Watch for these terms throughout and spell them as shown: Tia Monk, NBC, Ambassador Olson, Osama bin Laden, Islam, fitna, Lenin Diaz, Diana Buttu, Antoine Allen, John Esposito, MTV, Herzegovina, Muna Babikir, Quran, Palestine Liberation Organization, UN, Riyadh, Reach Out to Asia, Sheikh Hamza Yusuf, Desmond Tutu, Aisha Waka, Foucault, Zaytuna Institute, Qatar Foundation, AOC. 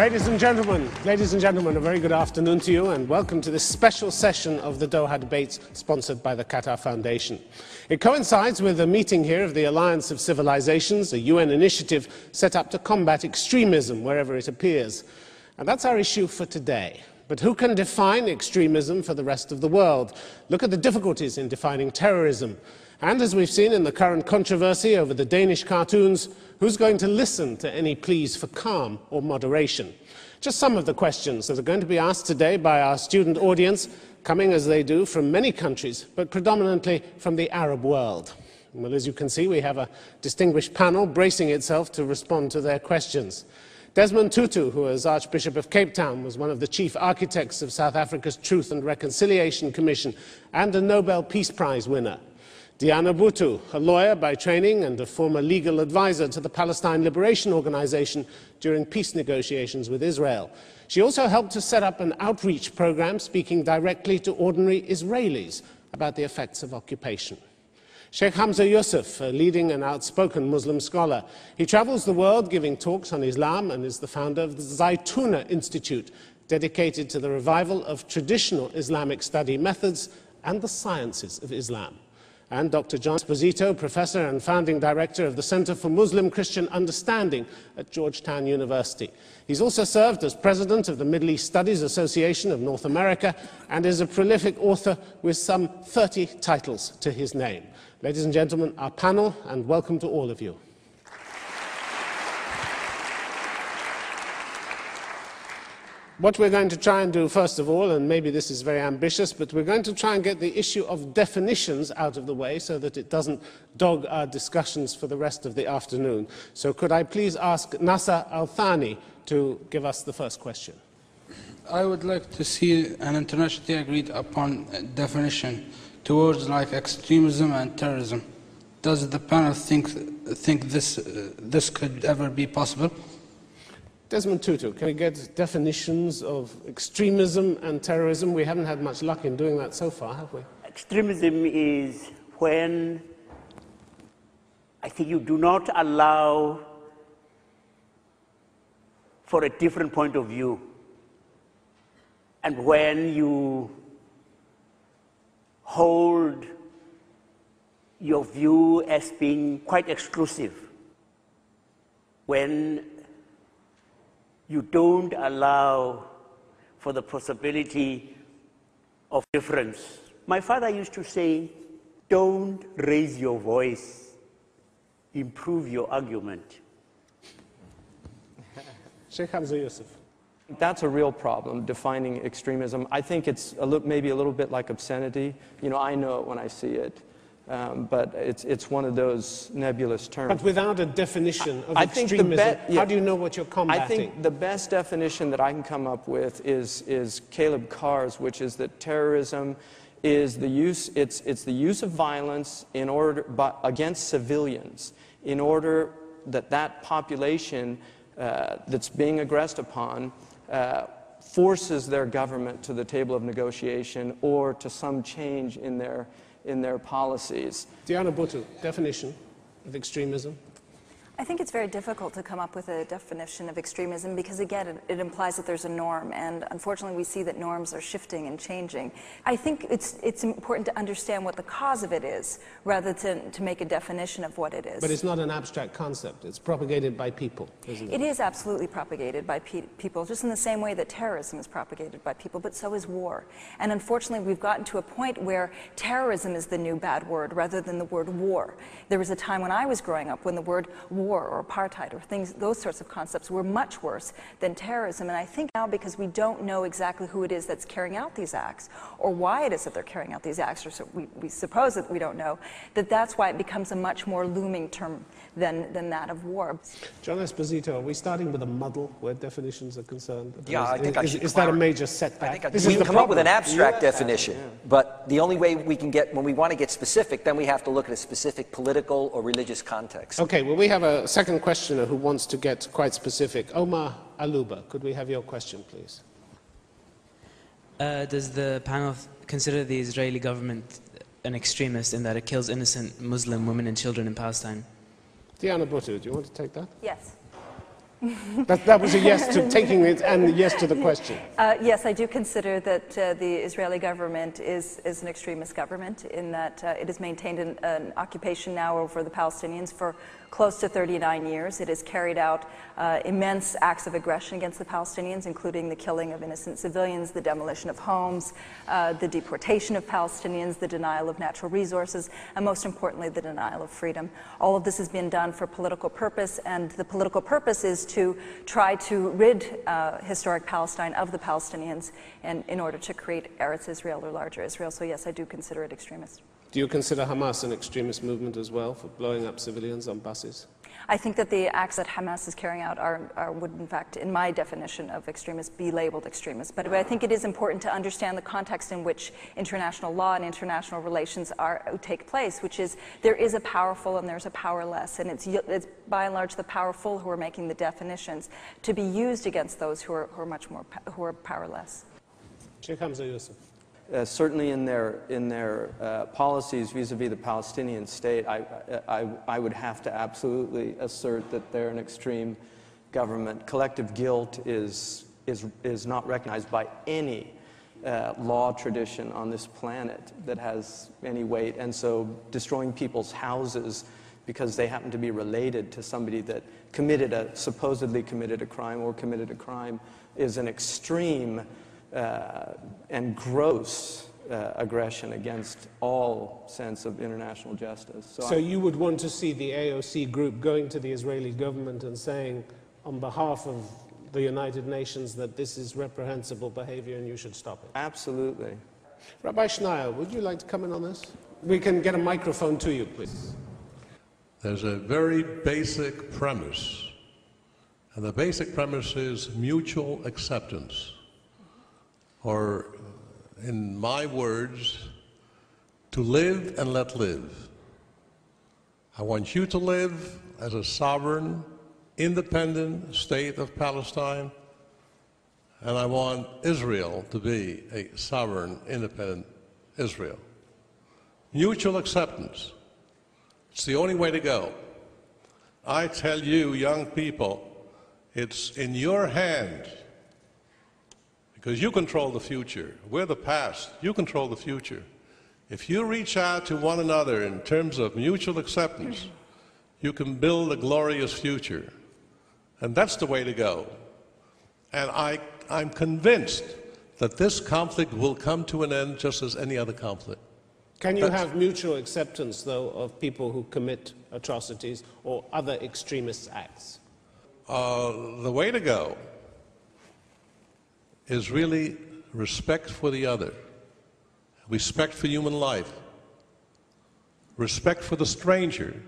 Ladies and gentlemen, a very good afternoon to you and welcome to this special session of the Doha Debates sponsored by the Qatar Foundation. It coincides with a meeting here of the Alliance of Civilizations, a UN initiative set up to combat extremism wherever it appears. And that's our issue for today. But who can define extremism for the rest of the world? Look at the difficulties in defining terrorism. And as we've seen in the current controversy over the Danish cartoons, who's going to listen to any pleas for calm or moderation? Just some of the questions that are going to be asked today by our student audience, coming as they do from many countries, but predominantly from the Arab world. Well, as you can see, we have a distinguished panel bracing itself to respond to their questions. Desmond Tutu, who as Archbishop of Cape Town was one of the chief architects of South Africa's Truth and Reconciliation Commission and a Nobel Peace Prize winner. Diana Buttu, a lawyer by training and a former legal advisor to the Palestine Liberation Organization during peace negotiations with Israel. She also helped to set up an outreach program speaking directly to ordinary Israelis about the effects of occupation. Sheikh Hamza Yusuf, a leading and outspoken Muslim scholar. He travels the world giving talks on Islam and is the founder of the Zaytuna Institute, dedicated to the revival of traditional Islamic study methods and the sciences of Islam. And Dr. John Esposito, professor and founding director of the Center for Muslim Christian Understanding at Georgetown University. He's also served as president of the Middle East Studies Association of North America and is a prolific author with some 30 titles to his name. Ladies and gentlemen, our panel, and welcome to all of you. What we're going to try and do first of all, and maybe this is very ambitious, but we're going to try and get the issue of definitions out of the way so that it doesn't dog our discussions for the rest of the afternoon. So could I please ask Nasser Althani to give us the first question? I would like to see an internationally agreed upon definition towards like extremism and terrorism. Does the panel think this could ever be possible? Desmond Tutu, can we get definitions of extremism and terrorism? We haven't had much luck in doing that so far, have we? Extremism is when I think you do not allow for a different point of view, and when you hold your view as being quite exclusive, when you don't allow for the possibility of difference. My father used to say, don't raise your voice, improve your argument. Sheikh Hamza Yusuf. That's a real problem, defining extremism. I think it's maybe a little bit like obscenity. You know, I know it when I see it. But it's one of those nebulous terms. But without a definition of extremism, how do you know what you're combating? I think the best definition that I can come up with is Caleb Carr's, which is that terrorism is the use, it's the use of violence in order, but against civilians, in order that that population that's being aggressed upon forces their government to the table of negotiation or to some change in their policies. Diana Buttu, definition of extremism? I think it's very difficult to come up with a definition of extremism because, again, it implies that there's a norm, and unfortunately we see that norms are shifting and changing. I think it's important to understand what the cause of it is rather than to make a definition of what it is. But it's not an abstract concept. It's propagated by people, isn't it? It is absolutely propagated by people, just in the same way that terrorism is propagated by people, but so is war. And unfortunately we've gotten to a point where terrorism is the new bad word rather than the word war. There was a time when I was growing up when the word war or apartheid or things, those sorts of concepts were much worse than terrorism. And I think now because we don't know exactly who it is that's carrying out these acts or why it is that they're carrying out these acts, or so we suppose that we don't know, that that's why it becomes a much more looming term than that of war. John Esposito, are we starting with a muddle where definitions are concerned? Yeah, I think is that a major setback? We can come up with an abstract definition, but the only way we can get, when we want to get specific, then we have to look at a specific political or religious context. Okay, well we have a second questioner who wants to get quite specific. Omar Aluba, could we have your question, please? Does the panel consider the Israeli government an extremist in that it kills innocent Muslim women and children in Palestine? Diana Buttu, do you want to take that? Yes. That was a yes to taking it and a yes to the question. Yes, I do consider that the Israeli government is an extremist government in that it has maintained an occupation now over the Palestinians for close to 39 years. It has carried out immense acts of aggression against the Palestinians, including the killing of innocent civilians, the demolition of homes, the deportation of Palestinians, the denial of natural resources, and most importantly, the denial of freedom. All of this has been done for political purpose, and the political purpose is to try to rid historic Palestine of the Palestinians and in order to create Eretz Israel or larger Israel. So yes, I do consider it extremist. Do you consider Hamas an extremist movement as well for blowing up civilians on buses? I think that the acts that Hamas is carrying out would, in fact, in my definition of extremist, be labeled extremist. But I think it is important to understand the context in which international law and international relations take place, which is there is a powerful and there's a powerless, and it's by and large the powerful who are making the definitions to be used against those who are much more powerless. Sheikh Hamza Yusuf. Certainly in their policies vis-a-vis the Palestinian state, I would have to absolutely assert that they're an extreme government. Collective guilt is not recognized by any law tradition on this planet that has any weight, and so destroying people's houses because they happen to be related to somebody that supposedly committed a crime or committed a crime is an extreme and gross aggression against all sense of international justice. So you would want to see the AOC group going to the Israeli government and saying, on behalf of the United Nations, that this is reprehensible behavior and you should stop it? Absolutely. Rabbi Schneier, would you like to comment on this? We can get a microphone to you, please. There's a very basic premise, and the basic premise is mutual acceptance. Or, in my words, to live and let live. I want you to live as a sovereign, independent state of Palestine, and I want Israel to be a sovereign, independent Israel. Mutual acceptance. It's the only way to go. I tell you, young people, it's in your hands. Because you control the future. We're the past. You control the future. If you reach out to one another in terms of mutual acceptance, you can build a glorious future. And that's the way to go. And I'm convinced that this conflict will come to an end just as any other conflict. Can you have mutual acceptance, though, of people who commit atrocities or other extremist acts? The way to go is really respect for the other, respect for human life, respect for the stranger.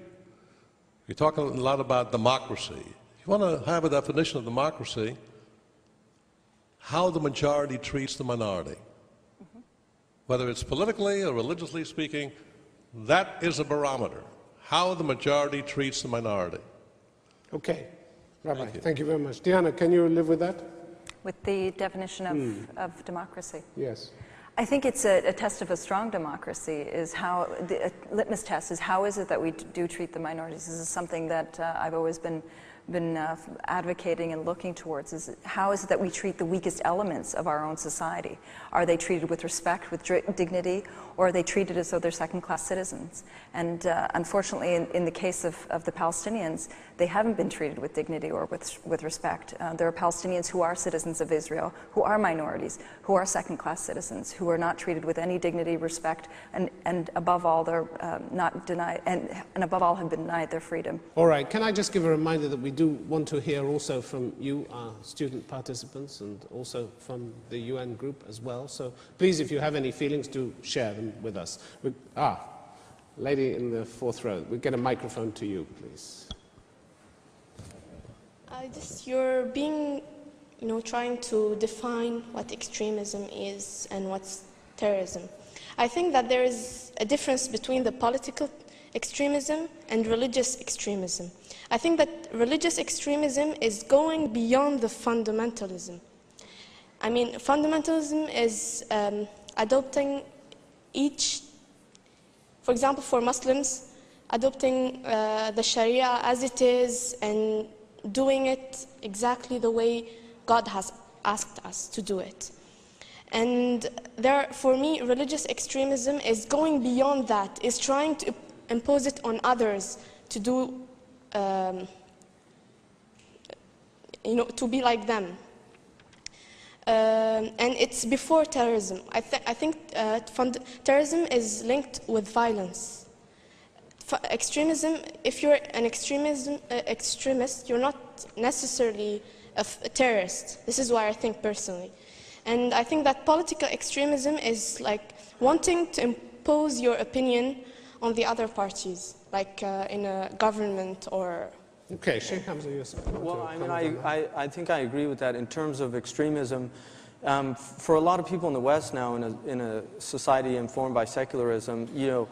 We talk a lot about democracy. If you want to have a definition of democracy, how the majority treats the minority. Mm-hmm. Whether it's politically or religiously speaking, that is a barometer. How the majority treats the minority. Okay, Rabbi, thank you very much. Diana, can you live with that? With the definition of democracy? Yes. I think it's a test of a strong democracy is how, the litmus test is how is it that we do treat the minorities? This is something that I've always been advocating and looking towards is how is it that we treat the weakest elements of our own society? Are they treated with respect, with dignity, or are they treated as though they're second-class citizens? And unfortunately, in the case of the Palestinians, they haven't been treated with dignity or with respect. There are Palestinians who are citizens of Israel, who are minorities, who are second-class citizens, who are not treated with any dignity, respect, and above all, they're not denied, and above all, have been denied their freedom. All right. Can I just give a reminder that we do want to hear also from you, our student participants, and also from the UN group as well. So please, if you have any feelings, do share them with us. Lady in the fourth row, we get a microphone to you, please. You're being, trying to define what extremism is and what's terrorism. I think that there is a difference between the political extremism and religious extremism. I think that religious extremism is going beyond the fundamentalism. I mean, fundamentalism is adopting each, for example, for Muslims, adopting the Sharia as it is and doing it exactly the way God has asked us to do it. And there, for me, religious extremism is going beyond that, is trying to impose it on others to do, to be like them. And it's before terrorism. I think terrorism is linked with violence. Extremism, if you're an extremist, you're not necessarily a terrorist. This is what I think personally. And I think that political extremism is like wanting to impose your opinion on the other parties, like in a government or... Okay, Sheikh Hamza Yusuf. Well, I mean, I think I agree with that in terms of extremism. For a lot of people in the West now, in a society informed by secularism, the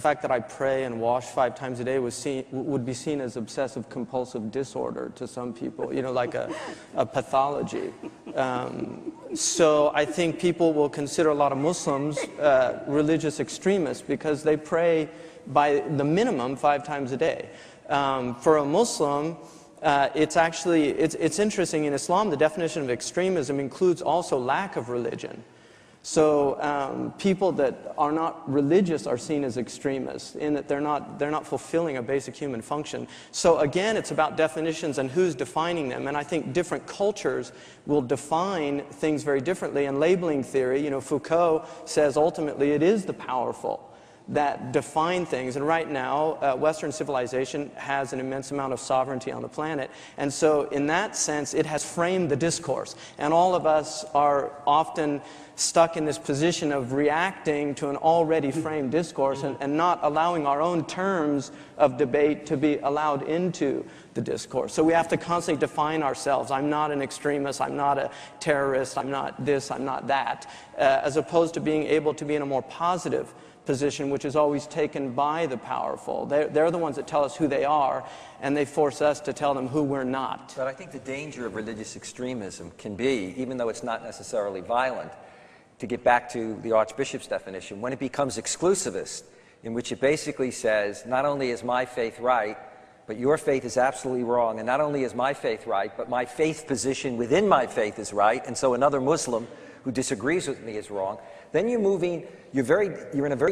fact that I pray and wash 5 times a day would be seen as obsessive-compulsive disorder to some people, like a pathology. So I think people will consider a lot of Muslims religious extremists because they pray by the minimum 5 times a day. For a Muslim, it's interesting. In Islam, the definition of extremism includes also lack of religion. So people that are not religious are seen as extremists in that they're not fulfilling a basic human function. So again, it's about definitions and who's defining them. And I think different cultures will define things very differently. And labeling theory, Foucault says ultimately it is the powerful that define things. And right now, Western civilization has an immense amount of sovereignty on the planet. And so in that sense, it has framed the discourse. And all of us are often stuck in this position of reacting to an already framed discourse and not allowing our own terms of debate to be allowed into the discourse. So we have to constantly define ourselves. I'm not an extremist, I'm not a terrorist, I'm not this, I'm not that, as opposed to being able to be in a more positive position, which is always taken by the powerful. They're the ones that tell us who they are, and they force us to tell them who we're not. But I think the danger of religious extremism can be, even though it's not necessarily violent, to get back to the Archbishop's definition, when it becomes exclusivist, in which it basically says, not only is my faith right, but your faith is absolutely wrong, and not only is my faith right, but my faith position within my faith is right, and so another Muslim who disagrees with me is wrong, then you're in a very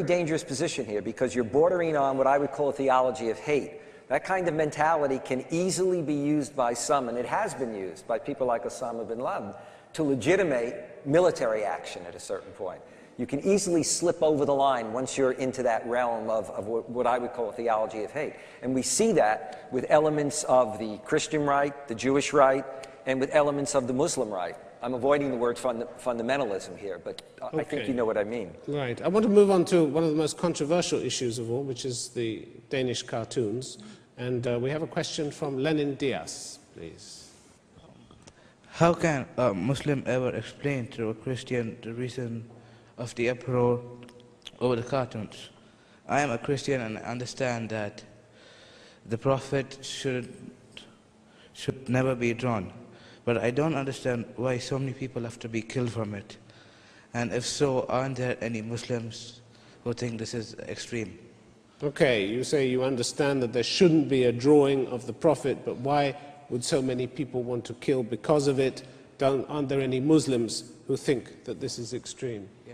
dangerous position here because you're bordering on what I would call a theology of hate. That kind of mentality can easily be used by some, and it has been used by people like Osama bin Laden, to legitimate military action at a certain point. You can easily slip over the line once you're into that realm of what I would call a theology of hate. And we see that with elements of the Christian right, the Jewish right, and with elements of the Muslim right. I'm avoiding the word fundamentalism here, but okay. I think you know what I mean. Right. I want to move on to one of the most controversial issues of all, which is the Danish cartoons. And we have a question from Lenin Diaz, please. How can a Muslim ever explain to a Christian the reason of the uproar over the cartoons? I am a Christian and I understand that the Prophet should never be drawn. But I don't understand why so many people have to be killed from it. And if so, aren't there any Muslims who think this is extreme? Okay, you say you understand that there shouldn't be a drawing of the Prophet, but why would so many people want to kill because of it? Aren't there any Muslims who think that this is extreme? Yeah.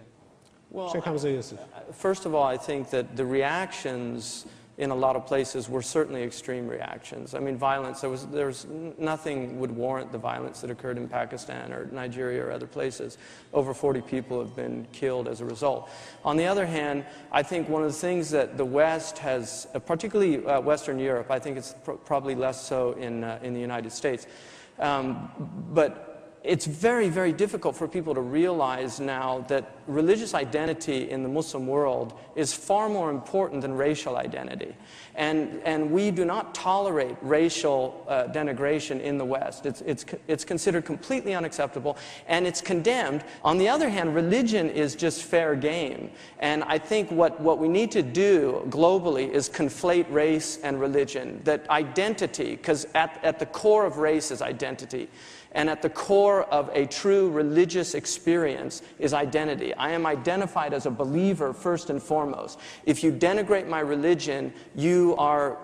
Well, Sheikh Hamza Yusuf. First of all, I think that the reactions in a lot of places were certainly extreme reactions. I mean, violence, there was nothing would warrant the violence that occurred in Pakistan or Nigeria or other places. Over 40 people have been killed as a result. On the other hand, I think one of the things that the West has, particularly Western Europe, I think it's probably less so in the United States, but it's very, very difficult for people to realize now that religious identity in the Muslim world is far more important than racial identity. And we do not tolerate racial denigration in the West. It's considered completely unacceptable, and it's condemned. On the other hand, religion is just fair game. And I think what we need to do globally is conflate race and religion, that identity, because at the core of race is identity. And at the core of a true religious experience is identity. I am identified as a believer first and foremost. If you denigrate my religion, you are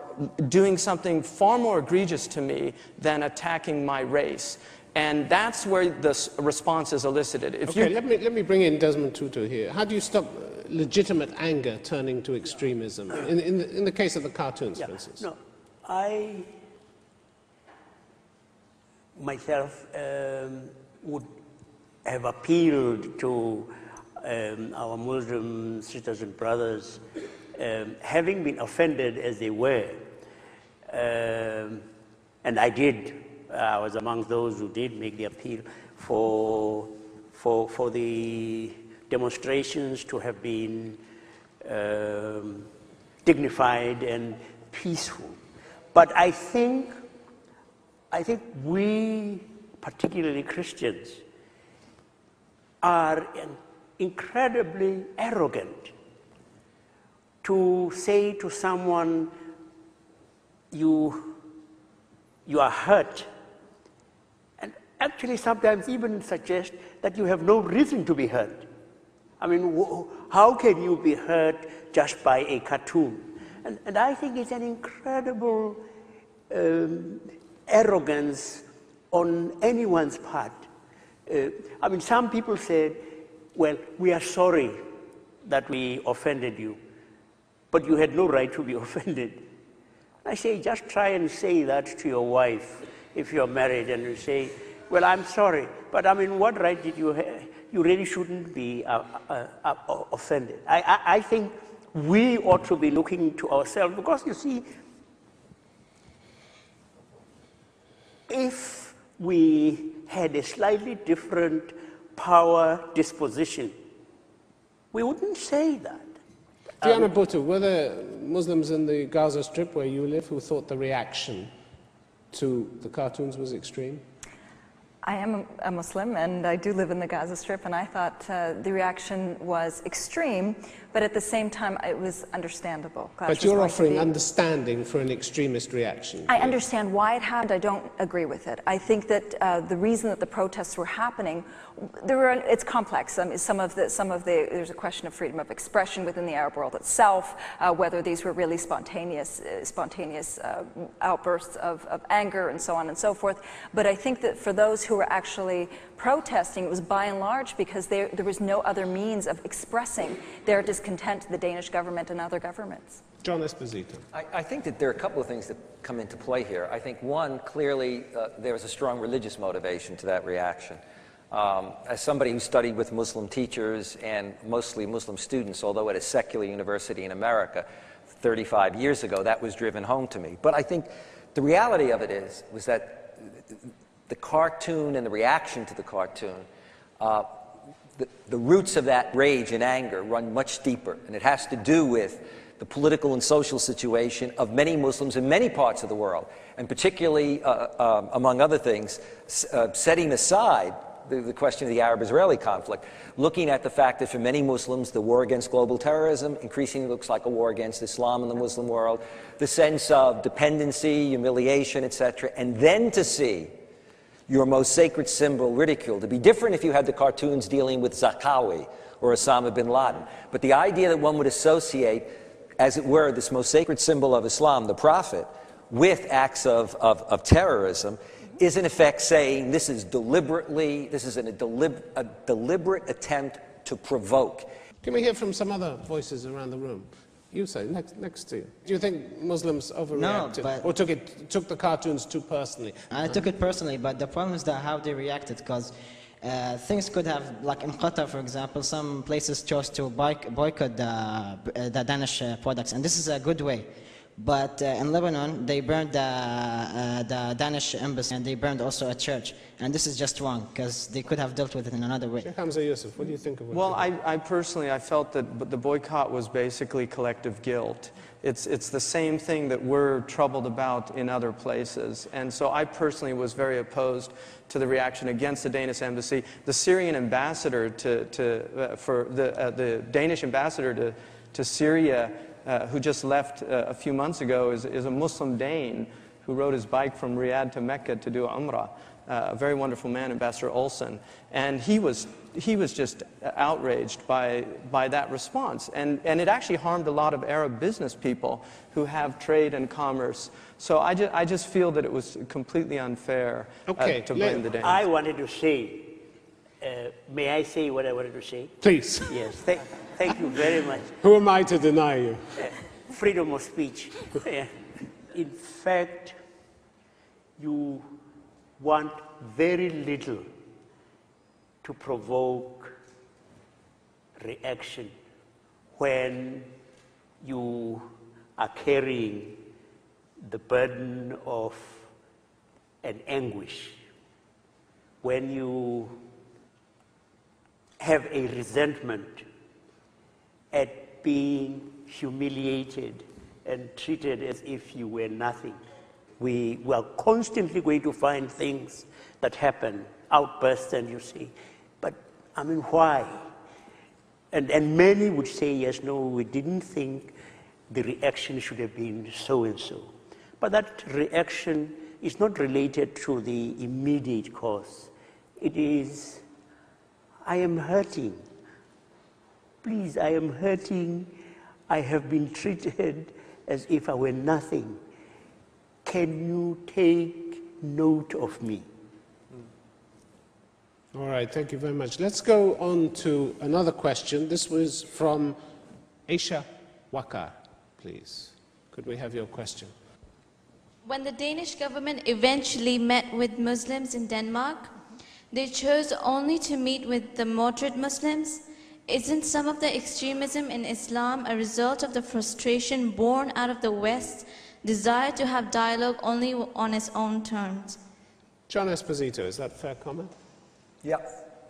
doing something far more egregious to me than attacking my race. And that's where this response is elicited. If okay, let me bring in Desmond Tutu here. How do you stop legitimate anger turning to extremism? In the case of the cartoons, for instance. No, I myself would have appealed to our Muslim sisters and brothers, having been offended as they were, and I did. I was among those who did make the appeal for the demonstrations to have been dignified and peaceful. But I think we, particularly Christians, are incredibly arrogant to say to someone, you are hurt. Actually, sometimes even suggest that you have no reason to be hurt. I mean, how can you be hurt just by a cartoon? And I think it's an incredible arrogance on anyone's part. I mean, some people said, well, we are sorry that we offended you, but you had no right to be offended. I say, just try and say that to your wife if you're married, and you say, well, I'm sorry, but I mean, what right did you have? You really shouldn't be offended. I think we ought to be looking to ourselves, because you see, if we had a slightly different power disposition, we wouldn't say that. Diana Buttu, were there Muslims in the Gaza Strip where you live who thought the reaction to the cartoons was extreme? I am a Muslim, and I do live in the Gaza Strip, and I thought the reaction was extreme, but at the same time, it was understandable. Gosh, but you're offering understanding for an extremist reaction. I understand why it happened. I don't agree with it. I think that the reason that the protests were happening, it's complex. I mean, there's a question of freedom of expression within the Arab world itself, whether these were really spontaneous outbursts of anger and so on and so forth. But I think that for those who were actually protesting, it was by and large because there was no other means of expressing their discontent to the Danish government and other governments. John Esposito. I think that there are a couple of things that come into play here. I think one, clearly there was a strong religious motivation to that reaction. As somebody who studied with Muslim teachers and mostly Muslim students, although at a secular university in America 35 years ago, that was driven home to me. But I think the reality of it was that the cartoon and the reaction to the cartoon, the roots of that rage and anger run much deeper, and it has to do with the political and social situation of many Muslims in many parts of the world, and particularly, among other things, setting aside the question of the Arab-Israeli conflict, looking at the fact that for many Muslims the war against global terrorism increasingly looks like a war against Islam in the Muslim world, the sense of dependency, humiliation, etc., and then to see your most sacred symbol ridiculed. It'd be different if you had the cartoons dealing with Zakawi or Osama bin Laden. But the idea that one would associate, as it were, this most sacred symbol of Islam, the Prophet, with acts of terrorism is in effect saying this is a deliberate attempt to provoke. Can we hear from some other voices around the room? You say, next to you. Do you think Muslims overreacted or took the cartoons too personally? I took it personally, but the problem is that how they reacted, because things could have, like in Qatar, for example, some places chose to boycott the Danish products, and this is a good way. But in Lebanon, they burned the Danish embassy, and they burned also a church. And this is just wrong, because they could have dealt with it in another way. Sheikh Hamza Yusuf, what do you think of it? Well, I personally, I felt that the boycott was basically collective guilt. It's the same thing that we're troubled about in other places. And so I personally was very opposed to the reaction against the Danish embassy. The Syrian ambassador the Danish ambassador to Syria, who just left a few months ago, is a Muslim Dane who rode his bike from Riyadh to Mecca to do Umrah. a very wonderful man, Ambassador Olson, and he was just outraged by that response. And it actually harmed a lot of Arab business people who have trade and commerce. So I just feel that it was completely unfair to blame the Danes. I wanted to say, may I say what I wanted to say? Please. Yes, thank you very much. Who am I to deny you? Freedom of speech. In fact, you want very little to provoke reaction when you are carrying the burden of an anguish, when you have a resentment at being humiliated and treated as if you were nothing. We are constantly going to find things that happen, outbursts, and you see, but I mean, why? And many would say, yes, no, we didn't think the reaction should have been so and so. But that reaction is not related to the immediate cause. It is, I am hurting. Please, I am hurting. I have been treated as if I were nothing. Can you take note of me? All right, thank you very much. Let's go on to another question. This was from Aisha Waka, please. Could we have your question? When the Danish government eventually met with Muslims in Denmark, they chose only to meet with the moderate Muslims. Isn't some of the extremism in Islam a result of the frustration born out of the West's desire to have dialogue only on its own terms? John Esposito, is that a fair comment? Yeah,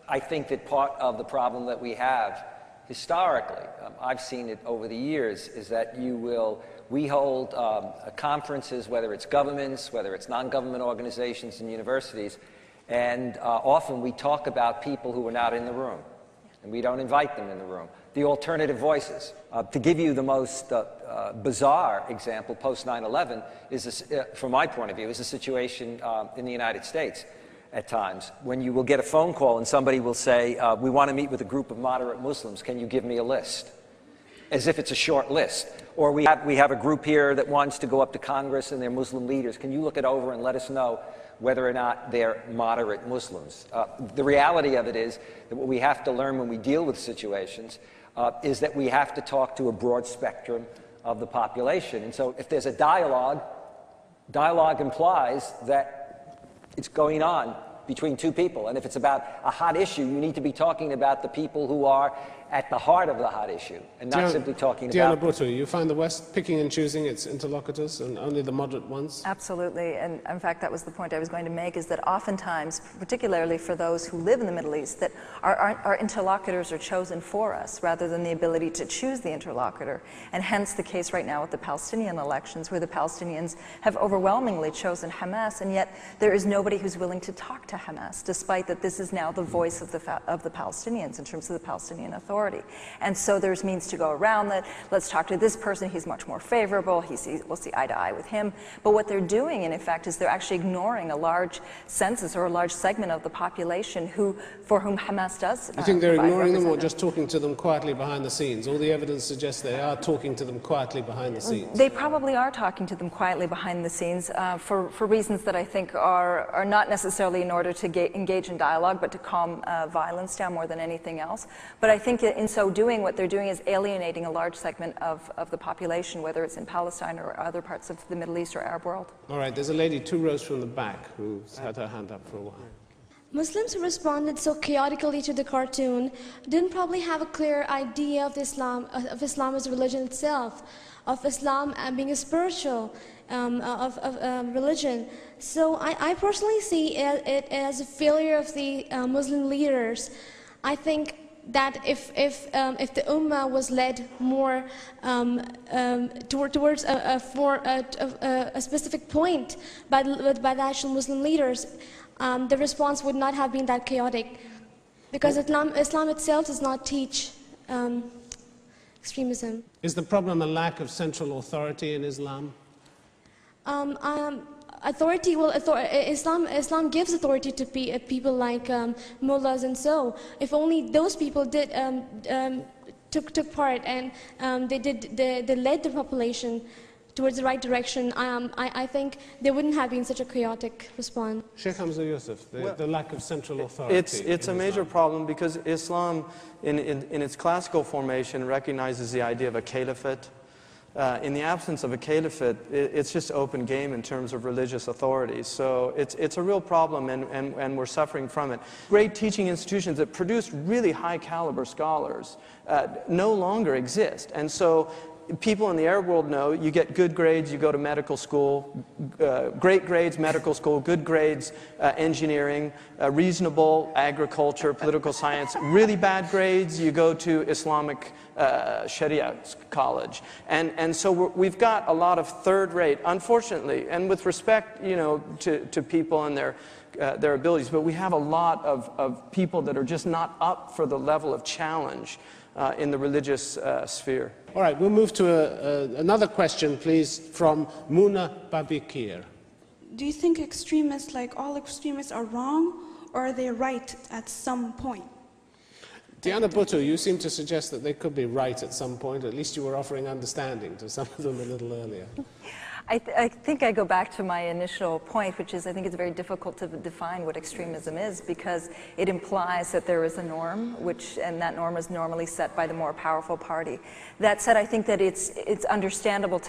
I think that part of the problem that we have historically, I've seen it over the years, is that we hold conferences, whether it's governments, whether it's non-government organizations and universities, and often we talk about people who are not in the room, and we don't invite them in the room. The alternative voices. To give you the most bizarre example, post 9/11, from my point of view, is a situation in the United States at times, when you will get a phone call and somebody will say, we want to meet with a group of moderate Muslims, can you give me a list? As if it's a short list. Or we have a group here that wants to go up to Congress and they're Muslim leaders, can you look it over and let us know whether or not they're moderate Muslims? The reality of it is that what we have to learn when we deal with situations is that we have to talk to a broad spectrum of the population. And so if there's a dialogue, dialogue implies that it's going on between two people. And if it's about a hot issue, you need to be talking about the people who are at the heart of the hot issue, and not simply talking about... Diana Buttu, you find the West picking and choosing its interlocutors, and only the moderate ones? Absolutely, and in fact that was the point I was going to make, is that oftentimes, particularly for those who live in the Middle East, that our interlocutors are chosen for us, rather than the ability to choose the interlocutor, and hence the case right now with the Palestinian elections, where the Palestinians have overwhelmingly chosen Hamas, and yet there is nobody who's willing to talk to Hamas, despite that this is now the voice of the Palestinians, in terms of the Palestinian Authority. And so there's means to go around that. Let's talk to this person, he's much more favorable, we'll see eye to eye with him. But what they're doing, in effect, is they're actually ignoring a large census or a large segment of the population for whom Hamas does. You think they're ignoring them, or just talking to them quietly behind the scenes? All the evidence suggests they are talking to them quietly behind the scenes. They probably are talking to them quietly behind the scenes for reasons that I think are not necessarily in order to engage in dialogue, but to calm violence down more than anything else. But I think in so doing, what they're doing is alienating a large segment of the population, whether it's in Palestine or other parts of the Middle East or Arab world. All right, there's a lady two rows from the back who's had her hand up for a while. Muslims who responded so chaotically to the cartoon didn't probably have a clear idea of Islam as a religion itself, of Islam being a spiritual religion. So I personally see it as a failure of the Muslim leaders. I think that if the Ummah was led more towards a specific point by the actual Muslim leaders, the response would not have been that chaotic, because Islam itself does not teach extremism. Is the problem a lack of central authority in Islam? Authority, well, Islam gives authority to people like mullahs and so. If only those people did took part and they led the population towards the right direction, I think there wouldn't have been such a chaotic response. Sheikh Hamza Yusuf, the lack of central authority. It's a major problem because Islam, in its classical formation, recognizes the idea of a caliphate. In the absence of a caliphate, it's just open game in terms of religious authority. So it's a real problem, and we're suffering from it. Great teaching institutions that produced really high-caliber scholars no longer exist. And so people in the Arab world know you get good grades, you go to medical school, great grades, medical school, good grades, engineering, reasonable, agriculture, political science, really bad grades, you go to Islamic Sharia college. And so we've got a lot of third-rate, unfortunately, and with respect, you know, to people and their abilities, but we have a lot of people that are just not up for the level of challenge in the religious sphere. All right, we'll move to another question, please, from Muna Babikir. Do you think extremists, like all extremists, are wrong, or are they right at some point? Diana Buttu, you seem to suggest that they could be right at some point. At least you were offering understanding to some of them a little earlier. I think I go back to my initial point, which is I think it's very difficult to define what extremism is, because it implies that there is a norm, and that norm is normally set by the more powerful party. That said, I think that it's understandable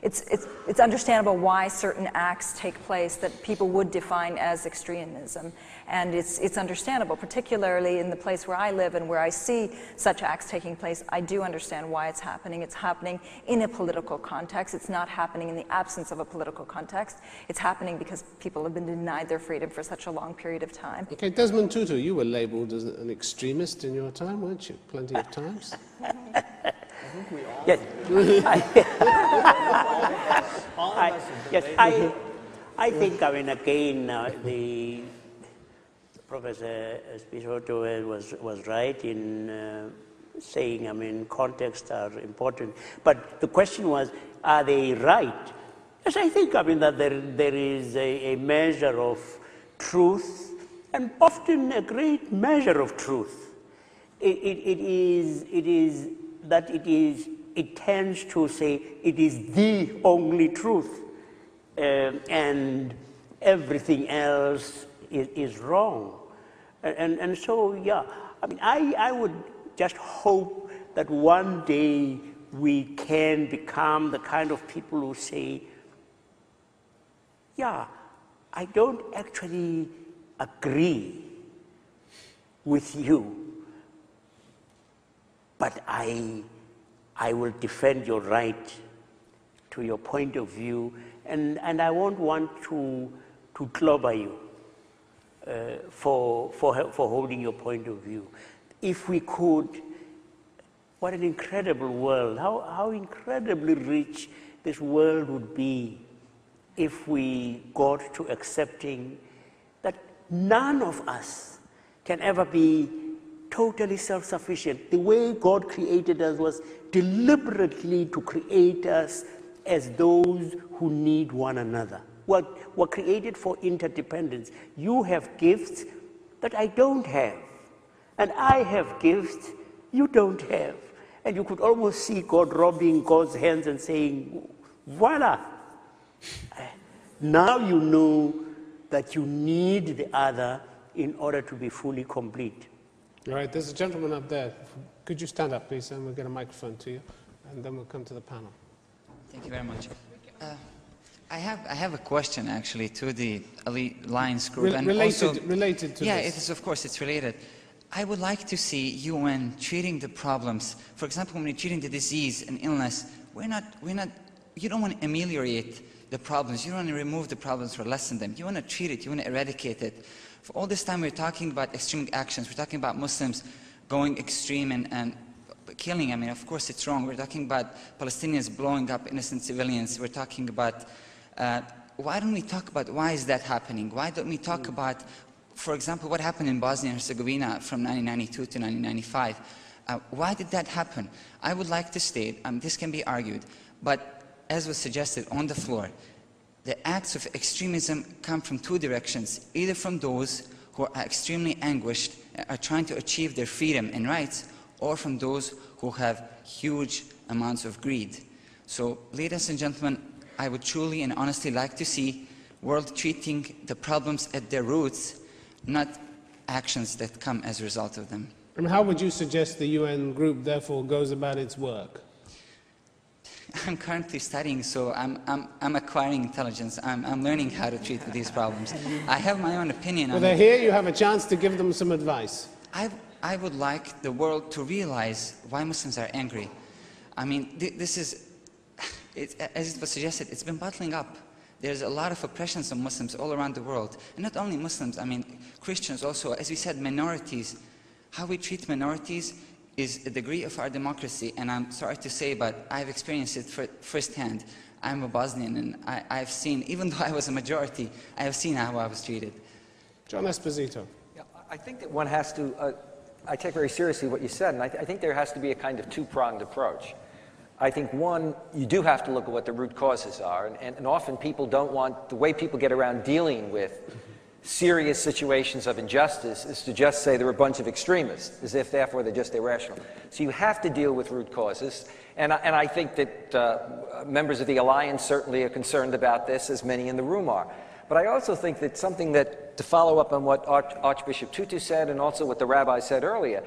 it's understandable why certain acts take place that people would define as extremism. And it's understandable, particularly in the place where I live and where I see such acts taking place. I do understand why it's happening. It's happening in a political context. It's not happening in the absence of a political context. It's happening because people have been denied their freedom for such a long period of time. Okay, Desmond Tutu, you were labeled as an extremist in your time, weren't you? Plenty of times. I think we all I think, I mean, again, the Professor Esposito was right in saying, I mean, contexts are important. But the question was, are they right? Yes, I think, I mean, that there is a measure of truth, and often a great measure of truth. It is that it tends to say it is the only truth, and everything else is wrong. And so, yeah, I mean, I would just hope that one day we can become the kind of people who say, yeah, I don't actually agree with you, but I will defend your right to your point of view, and I won't want to clobber you for holding your point of view. If we could, what an incredible world, how incredibly rich this world would be if we got to accepting that none of us can ever be totally self-sufficient. The way God created us was deliberately to create us as those who need one another. We're created for interdependence. You have gifts that I don't have, and I have gifts you don't have. And you could almost see God rubbing God's hands and saying, voila! Now you know that you need the other in order to be fully complete. All right, there's a gentleman up there. Could you stand up, please, and we'll get a microphone to you, and then we'll come to the panel. Thank you very much. I have a question, actually, to the Alliance group. Related to this. Yeah, of course, it's related. I would like to see UN treating the problems. For example, when you're treating the disease and illness, you don't want to ameliorate the problems. You don't want to remove the problems or lessen them. You want to treat it. You want to eradicate it. For all this time we're talking about extreme actions, we're talking about Muslims going extreme and killing. I mean, of course it's wrong. We're talking about Palestinians blowing up innocent civilians. We're talking about, why don't we talk about why is that happening? Why don't we talk about, for example, what happened in Bosnia and Herzegovina from 1992 to 1995? Why did that happen? I would like to state, this can be argued, but as was suggested on the floor, the acts of extremism come from two directions, either from those who are extremely anguished and are trying to achieve their freedom and rights, or from those who have huge amounts of greed. So, ladies and gentlemen, I would truly and honestly like to see the world treating the problems at their roots, not actions that come as a result of them. And how would you suggest the UN group, therefore, goes about its work? I'm currently studying, so I'm acquiring intelligence. I'm learning how to treat these problems. I have my own opinion. Well, they're here. You have a chance to give them some advice. I would like the world to realize why Muslims are angry. I mean, this is, as it was suggested, it's been bottling up. There's a lot of oppressions on Muslims all around the world. And not only Muslims, I mean, Christians also, as we said, minorities. How we treat minorities is a degree of our democracy. And I'm sorry to say, but I've experienced it firsthand. I'm a Bosnian, and I've seen, even though I was a majority, I have seen how I was treated. John Esposito. Yeah, I think that one has to, I take very seriously what you said, and I think there has to be a kind of two-pronged approach. I think, one, you do have to look at what the root causes are, and often people don't want, the way people get around dealing with serious situations of injustice is to just say they're a bunch of extremists, as if, therefore, they're just irrational. So you have to deal with root causes, and I think that members of the Alliance certainly are concerned about this, as many in the room are. But I also think that something that, to follow up on what Archbishop Tutu said and also what the rabbi said earlier,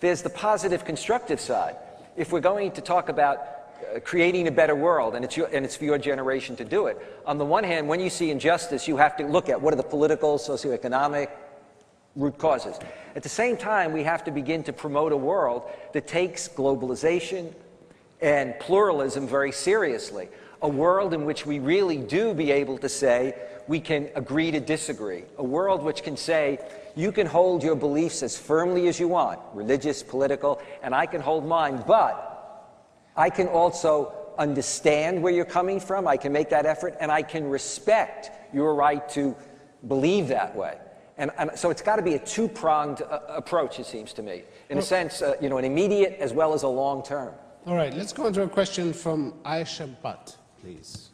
there's the positive constructive side. If we're going to talk about creating a better world, and it's for your generation to do it, on the one hand, when you see injustice, you have to look at what are the political, socioeconomic root causes. At the same time, we have to begin to promote a world that takes globalization and pluralism very seriously. A world in which we really do be able to say we can agree to disagree. A world which can say you can hold your beliefs as firmly as you want, religious, political, and I can hold mine, but I can also understand where you're coming from, I can make that effort, and I can respect your right to believe that way. And so it's got to be a two-pronged approach, it seems to me. In a sense, you know, an immediate as well as a long term. All right, let's go on to a question from Aisha Butt. Please.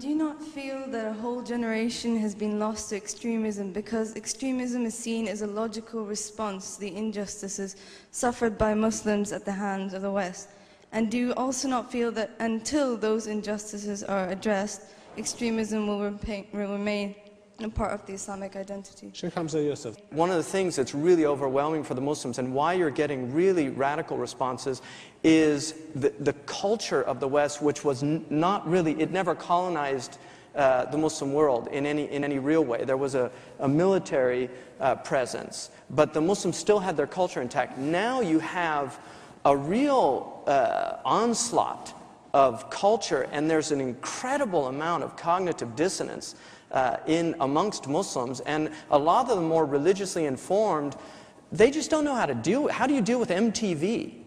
Do you not feel that a whole generation has been lost to extremism because extremism is seen as a logical response to the injustices suffered by Muslims at the hands of the West? And do you also not feel that until those injustices are addressed, extremism will remain a part of the Islamic identity? Sheikh Hamza Yusuf. One of the things that's really overwhelming for the Muslims and why you're getting really radical responses is the culture of the West, which was not really, it never colonized the Muslim world in any real way. There was a military presence, but the Muslims still had their culture intact. Now you have a real onslaught of culture, and there's an incredible amount of cognitive dissonance in amongst Muslims, and a lot of the more religiously informed, they just don't know how to deal with. How do you deal with MTV?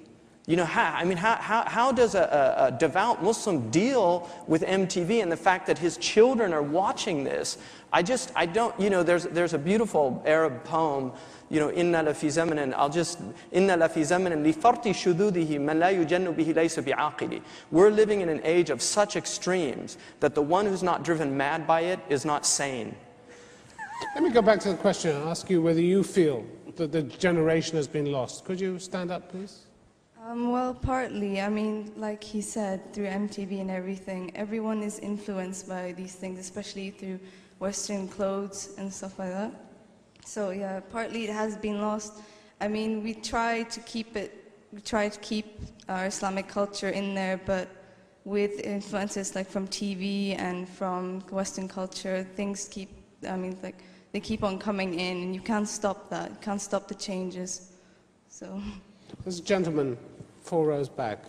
You know, how does a devout Muslim deal with MTV and the fact that his children are watching this? I don't, you know, there's a beautiful Arab poem, you know, inna la fi zamanin, I'll just, inna la fi zamanin li farti shududihi man la yujannu bihi laysa bi'aqili. We're living in an age of such extremes that the one who's not driven mad by it is not sane. Let me go back to the question and ask you whether you feel that the generation has been lost. Could you stand up, please? Well, partly. I mean, like he said, through MTV and everything, everyone is influenced by these things, especially through Western clothes and stuff like that. So yeah, partly it has been lost. I mean, we try to keep our Islamic culture in there, but with influences like from TV and from Western culture, things keep, I mean, like they keep on coming in, and you can't stop that. You can't stop the changes. So. There's a gentleman 4 rows back.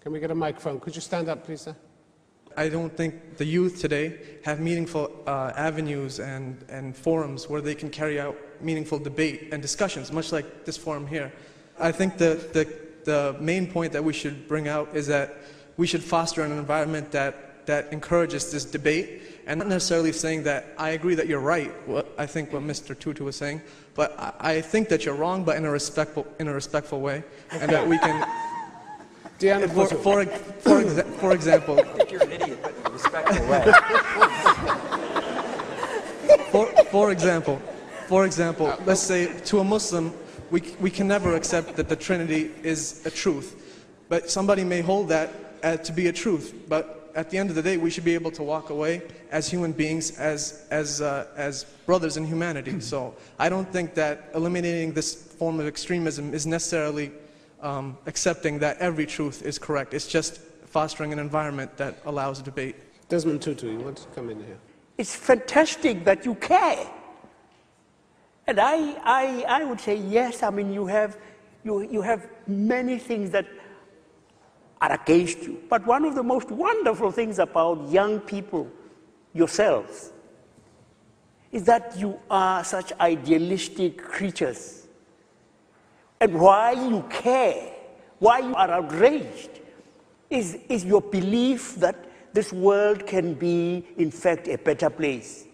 Can we get a microphone? Could you stand up, please, sir? I don't think the youth today have meaningful avenues and forums where they can carry out meaningful debate and discussions, much like this forum here. I think the main point that we should bring out is that we should foster an environment that encourages this debate, and not necessarily saying that I agree that you're right, I think what Mr. Tutu was saying, but I think that you're wrong, but in a respectful way, okay. And that we can... Diana, for example... I think you're an idiot, but respectful way. For example, let's say to a Muslim, we can never accept that the Trinity is a truth. But somebody may hold that to be a truth. But at the end of the day, we should be able to walk away as human beings, as brothers in humanity. So I don't think that eliminating this form of extremism is necessarily accepting that every truth is correct. It's just fostering an environment that allows debate. Desmond Tutu, you want to come in here? It's fantastic that you care. And I would say yes. I mean, you have many things that are against you. But one of the most wonderful things about young people, yourselves, is that you are such idealistic creatures. And why you care, why you are outraged, is your belief that this world can be, in fact, a better place.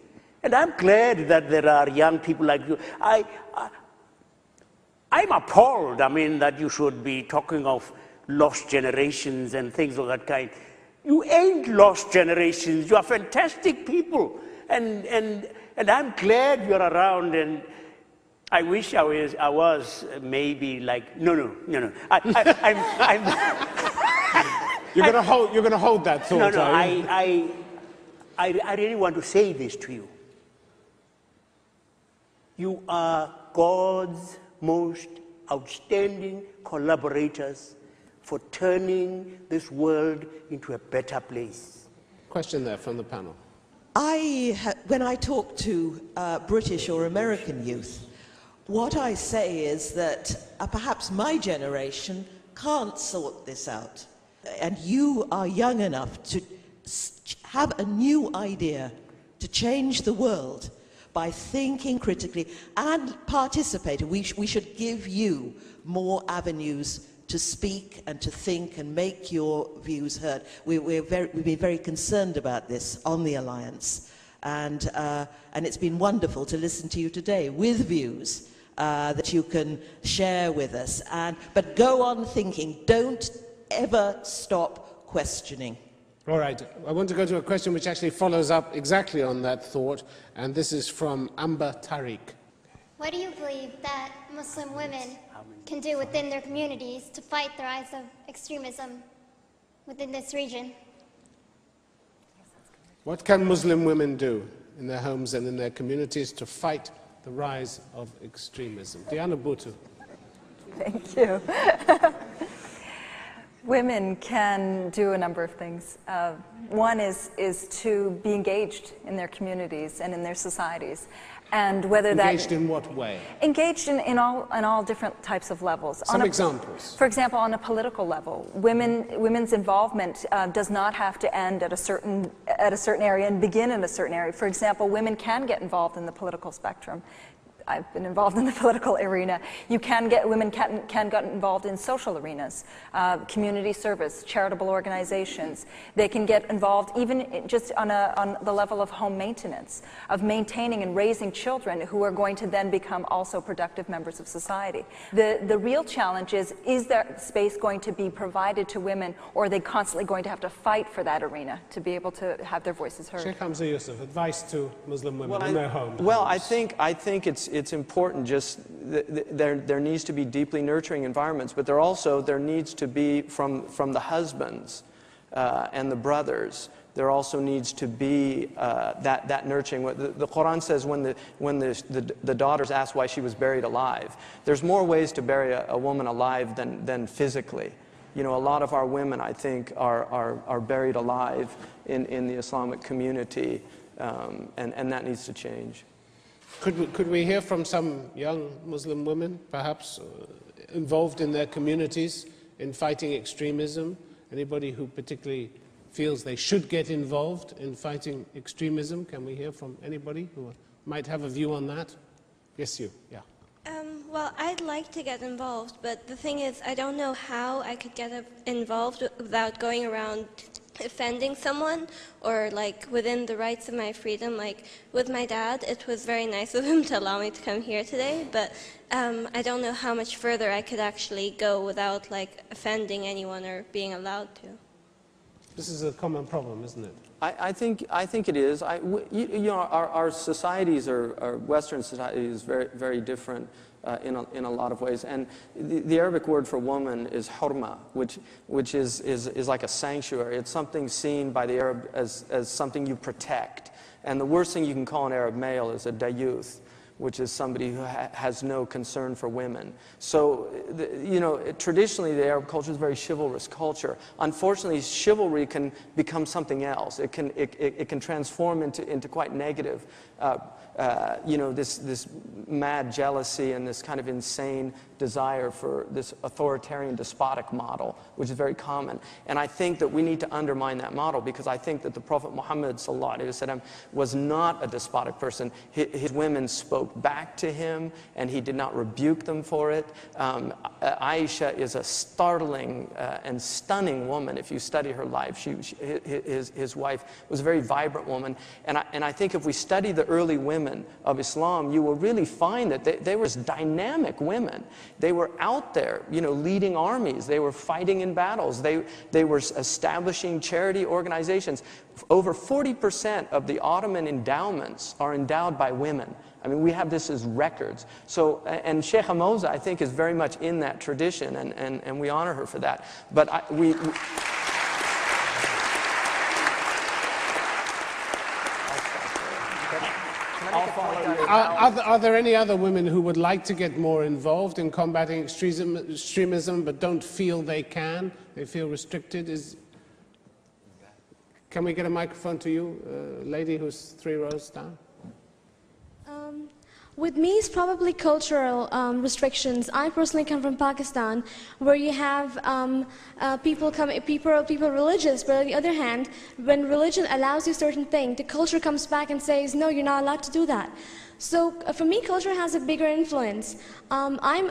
And I'm glad that there are young people like you. I'm appalled, I mean, that you should be talking of lost generations and things of that kind. You ain't lost generations. You are fantastic people. And I'm glad you're around, and I wish I was maybe like, no. You're gonna hold that thought. No, I really want to say this to you. You are God's most outstanding collaborators for turning this world into a better place. Question there from the panel. When I talk to British or American youth, what I say is that perhaps my generation can't sort this out. And you are young enough to have a new idea, to change the world by thinking critically and participating. We should give you more avenues to speak and to think and make your views heard. We've been very concerned about this on the Alliance, and it's been wonderful to listen to you today with views that you can share with us. But go on thinking. Don't ever stop questioning. All right. I want to go to a question which actually follows up exactly on that thought, and this is from Amber Tariq. What do you believe that Muslim women can do within their communities to fight the rise of extremism within this region? What can Muslim women do in their homes and in their communities to fight the rise of extremism? Diana Buttu. Thank you. Women can do a number of things. One is to be engaged in their communities and in their societies, and whether that engaged in what way? Engaged in all different types of levels. Some examples. For example, on a political level, women's involvement does not have to end at a certain area and begin in a certain area. For example, women can get involved in the political spectrum. I've been involved in the political arena. Women can get involved in social arenas, community service, charitable organizations. They can get involved even just on the level of home maintenance, of maintaining and raising children who are going to then become also productive members of society. The real challenge is that space going to be provided to women, or are they constantly going to have to fight for that arena to be able to have their voices heard? Sheikh Hamza Yusuf, advice to Muslim women in their homes. Well, I think it's important. Just there needs to be deeply nurturing environments, but there needs to be from the husbands and the brothers. There also needs to be that nurturing. The Quran says when the daughters asked why she was buried alive, there's more ways to bury a woman alive than physically. You know, a lot of our women, I think, are buried alive in the Islamic community, and that needs to change. Could we hear from some young Muslim women, perhaps, involved in their communities in fighting extremism? Anybody who particularly feels they should get involved in fighting extremism? Can we hear from anybody who might have a view on that? Yes, you. Yeah. Well, I'd like to get involved, but the thing is, I don't know how I could get involved without going around offending someone, or like within the rights of my freedom. Like with my dad, it was very nice of him to allow me to come here today, but I don't know how much further I could actually go without like offending anyone or being allowed to. This is a common problem, isn't it? I think it is. Our societies, our Western society, is very, very different in a lot of ways. And the Arabic word for woman is hurma, which is like a sanctuary. It's something seen by the Arab as something you protect. And the worst thing you can call an Arab male is a dayuth, which is somebody who has no concern for women. So, traditionally the Arab culture is a very chivalrous culture. Unfortunately, chivalry can become something else. It can transform into quite negative, this mad jealousy and this kind of insane desire for this authoritarian, despotic model, which is very common. And I think that we need to undermine that model, because I think that the Prophet Muhammad ﷺ was not a despotic person. His women spoke back to him, and he did not rebuke them for it. Aisha is a startling and stunning woman. If you study her life, his wife was a very vibrant woman. And I think if we study the early women of Islam, you will really find that they were dynamic women. They were out there, leading armies. They were fighting in battles. They were establishing charity organizations. Over 40% of the Ottoman endowments are endowed by women. I mean, we have this as records. So, and Sheikha Moza, I think, is very much in that tradition, and we honor her for that. But Are there any other women who would like to get more involved in combating extremism but don't feel they can? They feel restricted? Can we get a microphone to you, lady who's 3 rows down? With me, it's probably cultural restrictions. I personally come from Pakistan, where you have people religious, but on the other hand, when religion allows you certain thing, the culture comes back and says, no, you're not allowed to do that. So for me, culture has a bigger influence. I'm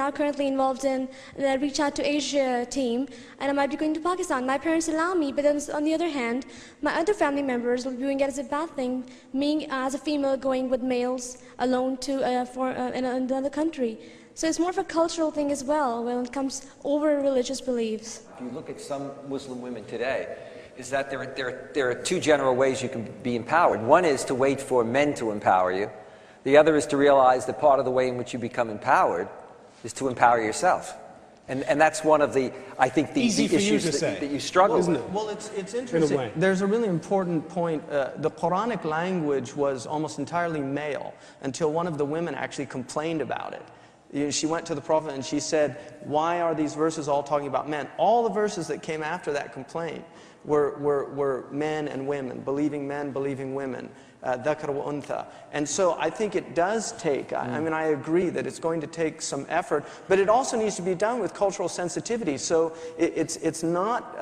now currently involved in the Reach Out to Asia team, and I might be going to Pakistan. My parents allow me, but then on the other hand, my other family members will be viewing it as a bad thing, me as a female going with males alone to in another country. So it's more of a cultural thing as well when it comes over religious beliefs. If you look at some Muslim women today, is that there are 2 general ways you can be empowered. One is to wait for men to empower you. The other is to realize that part of the way in which you become empowered is to empower yourself. And that's one of the, I think, the issues that you struggle with. Well, it's interesting. In a way. There's a really important point. The Quranic language was almost entirely male until one of the women actually complained about it. She went to the Prophet and she said, why are these verses all talking about men? All the verses that came after that complaint were men and women, believing men, believing women, dhakar wa untha. And so I think it does take, I agree that it's going to take some effort, but it also needs to be done with cultural sensitivity. So it's not,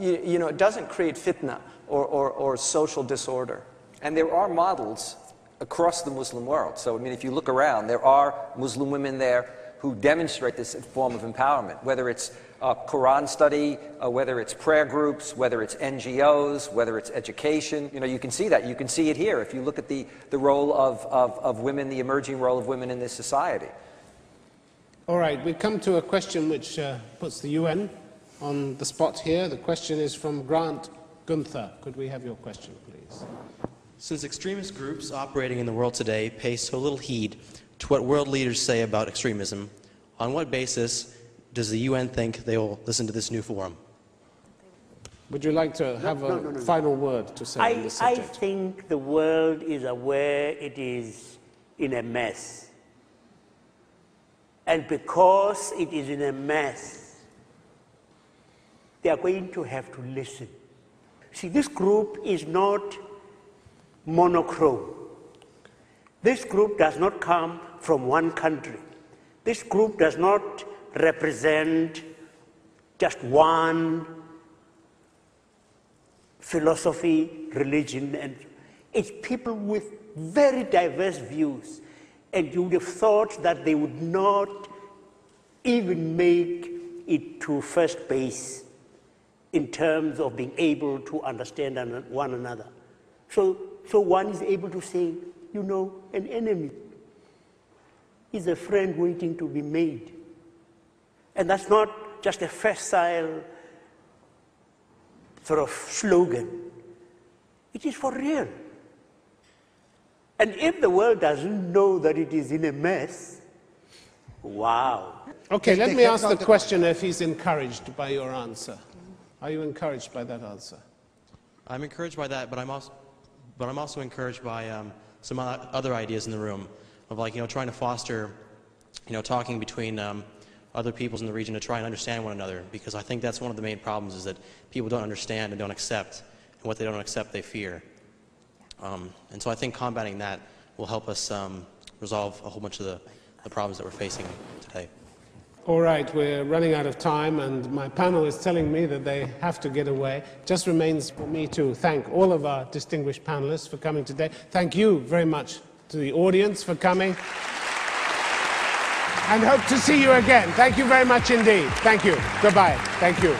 it doesn't create fitna or social disorder. And there are models across the Muslim world. So, if you look around, there are Muslim women there who demonstrate this form of empowerment, whether it's Quran study, whether it's prayer groups, whether it's NGOs, whether it's education. You can see that. You can see it here if you look at the role of women, the emerging role of women in this society. All right, we come to a question which puts the UN on the spot here. The question is from Grant Gunther. Could we have your question, please? Since extremist groups operating in the world today pay so little heed to what world leaders say about extremism, on what basis does the UN think they will listen to this new forum? Would you like to have a final word to say on this subject? I think the world is aware it is in a mess. And because it is in a mess, they are going to have to listen. See, this group is not monochrome. This group does not come from one country. This group does not represent just one philosophy, religion, and it's people with very diverse views, and you would have thought that they would not even make it to first base in terms of being able to understand one another. So one is able to say, an enemy is a friend waiting to be made. And that's not just a facile sort of slogan. It is for real. And if the world doesn't know that it is in a mess, wow. Okay, let me ask the question if he's encouraged by your answer. Are you encouraged by that answer? I'm encouraged by that, but I'm also encouraged by some other ideas in the room of, like, you know, trying to foster, you know, talking between other peoples in the region to try and understand one another, because I think that's one of the main problems, is that people don't understand and don't accept, and what they don't accept they fear. And so I think combating that will help us resolve a whole bunch of the problems that we're facing today. All right, we're running out of time, and my panel is telling me that they have to get away. Just remains for me to thank all of our distinguished panelists for coming today. Thank you very much to the audience for coming. And hope to see you again. Thank you very much indeed. Thank you. Goodbye. Thank you.